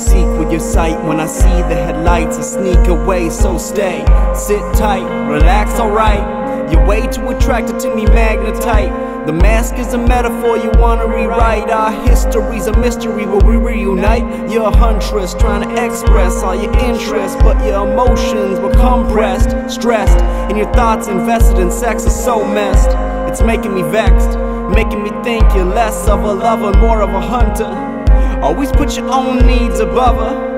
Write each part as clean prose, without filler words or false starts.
seek with your sight. When I see the headlights, I sneak away, so stay, sit tight, relax, alright. You're way too attracted to me, magnetite. The mask is a metaphor you wanna rewrite. Our history's a mystery, will we reunite? You're a huntress, trying to express all your interests, but your emotions were compressed, stressed, and your thoughts invested in sex are so messed. It's making me vexed, making me think you're less of a lover, more of a hunter. Always put your own needs above her.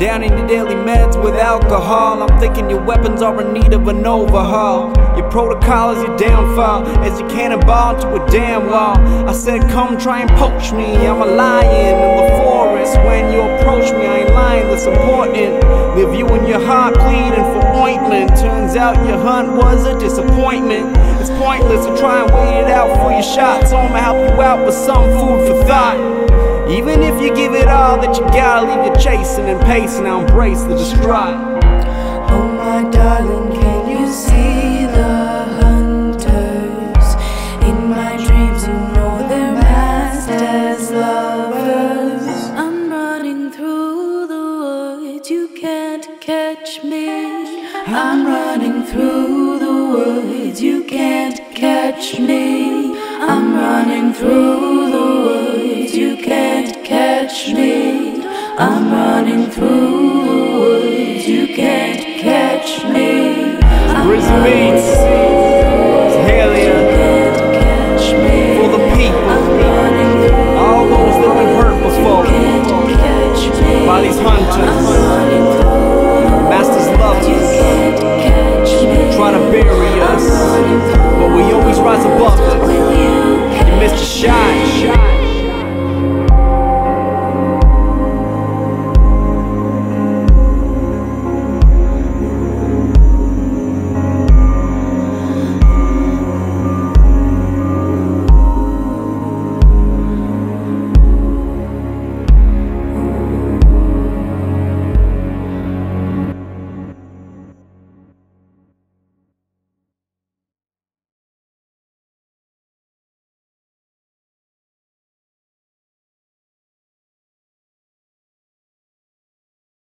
Down in your daily meds with alcohol. I'm thinking your weapons are in need of an overhaul. Your protocol is your downfall, as you cannonball to a damn wall. I said come try and poach me, I'm a lion in the forest. When you approach me, I ain't lying, that's important. Leave you in your heart pleading for ointment. Turns out your hunt was a disappointment. It's pointless to try and wait it out for your shots. So I'ma help you out with some food for thought. Even if you give it all that you gotta, leave you chasing and pacing. I'll embrace the distraught. Oh my darling, can you see the hunters in my dreams? You know they're masked as lovers. I'm running through the woods, you can't catch me. I'm running through